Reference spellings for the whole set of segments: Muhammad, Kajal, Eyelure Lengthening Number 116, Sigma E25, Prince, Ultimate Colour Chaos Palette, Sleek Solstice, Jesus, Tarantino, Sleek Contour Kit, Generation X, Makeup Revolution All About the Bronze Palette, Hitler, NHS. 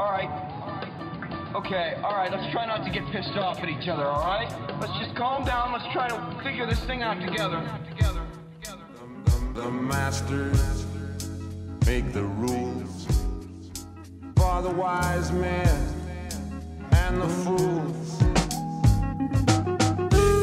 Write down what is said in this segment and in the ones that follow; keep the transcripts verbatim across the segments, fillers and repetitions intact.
all right. Okay, all right, let's try not to get pissed off at each other, all right? Let's just calm down. Let's try to figure this thing out together. The, the, the masters make the rules for the wise men and the fools.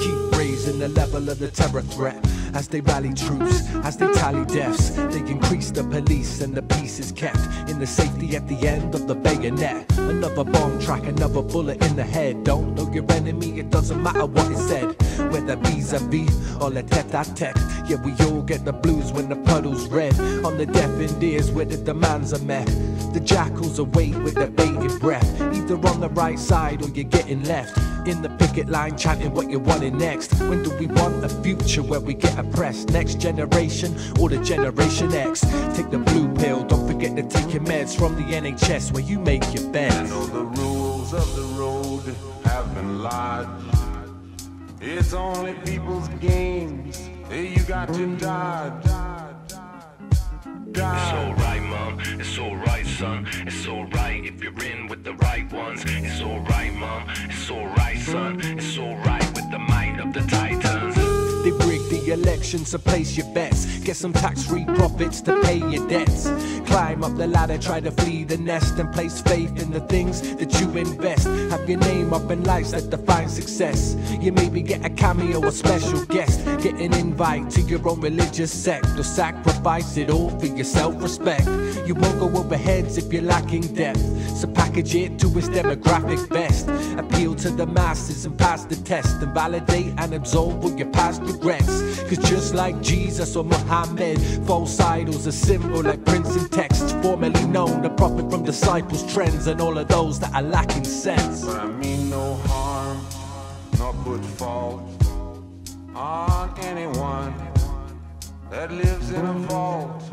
Keep raising the level of the terror threat as they rally troops, as they tally deaths. They increase the police and the peace is kept in the safety at the end of the bayonet. Another bomb track, another bullet in the head. Don't know your enemy, it doesn't matter what it said. Whether vis-a-vis or a tete-a-tete, yeah, we all get the blues when the puddle's red. On the deafened ears where the demands are met, the jackals await with their bated breath. Either on the right side or you're getting left, in the picket line chanting what you're wanting next. When do we want a future where we get oppressed? Next generation or the Generation X? Take the blue pill, don't forget to take your meds from the N H S where you make your bed. I know the rules of the road have been lodged. It's only people's games that you got to dodge. Dodge. It's alright, mom. It's alright, son. It's alright if you're in with the right ones. It's alright, mom. It's alright, son. It's alright with the might of the titans. They break the election, so place your bets. Get some tax-free profits to pay your debts. Climb up the ladder, try to flee the nest, and place faith in the things that you invest. Have your name up in lights that define success. You maybe get a cameo or special guest, get an invite to your own religious sect, or sacrifice it all for your self-respect. You won't go over heads if you're lacking depth, so package it to its demographic best. Appeal to the masses and pass the test, and validate and absolve all your past regrets. Cause just like Jesus or Muhammad, false idols are simple like Prince and texts, formerly known to profit from disciples' trends and all of those that are lacking sense. But I mean no harm, nor put fault on anyone that lives in a vault.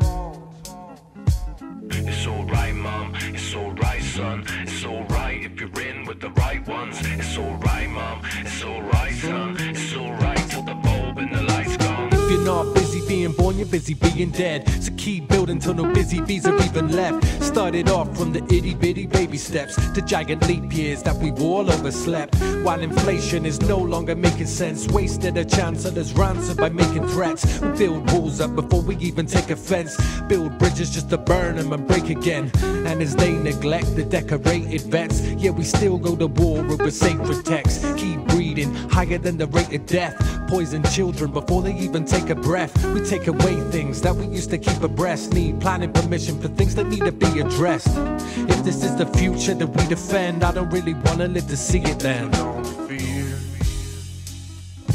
It's alright, mom, it's alright, son. It's alright if you're in with the right ones. It's alright, mom, it's alright, son. It's alright till the bulb and the lights gone. If you're not busy being born, you're busy being dead. So keep building till no busy bees are even left. Started off from the itty-bitty baby steps to giant leap years that we've all overslept. While inflation is no longer making sense, wasted a chance and is ransomed by making threats. We build walls up before we even take offense, build bridges just to burn them and break again. And as they neglect the decorated vets, yeah, we still go to war over sacred texts. Keep breeding higher than the rate of death, poison children before they even take a breath. We take away things that we used to keep abreast, need planning permission for things that need to be addressed. If this is the future that we defend, I don't really want to live to see it then. So don't fear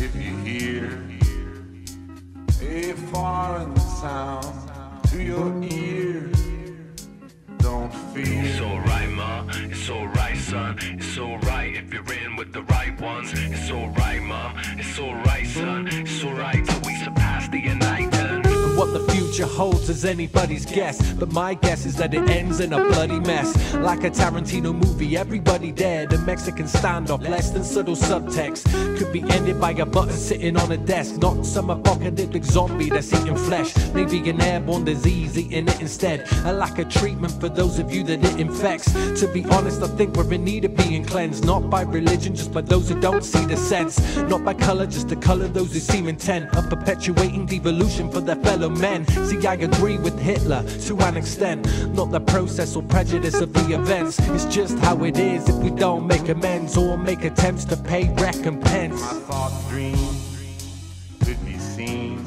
if you hear a foreign sound to your ear. Don't fear. It's alright, ma, it's alright, son. It's alright if you're in with the right ones. It's alright, mom, it's alright, son. It's alright till we surpass the enlightened. What the future holds is anybody's guess, but my guess is that it ends in a bloody mess. Like a Tarantino movie, everybody dead. A Mexican standoff, less than subtle subtext, could be ended by a button sitting on a desk. Not some apocalyptic zombie that's eating flesh, maybe an airborne disease eating it instead. A lack of treatment for those of you that it infects. To be honest, I think we're in need of being cleansed, not by religion, just by those who don't see the sense. Not by color, just the color those who seem intent of perpetuating devolution for their fellow men. See, I agree with Hitler to an extent, not the process or prejudice of the events. It's just how it is if we don't make amends or make attempts to pay recompense. My thought dream could be seen,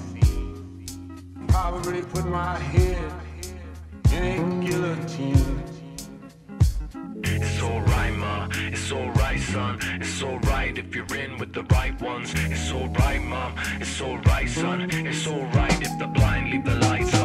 probably put my head in a guillotine. It's alright, ma, it's alright, son. It's alright if you're in with the right ones. It's alright, mom, it's alright, son. It's alright if the blind leave the lights on.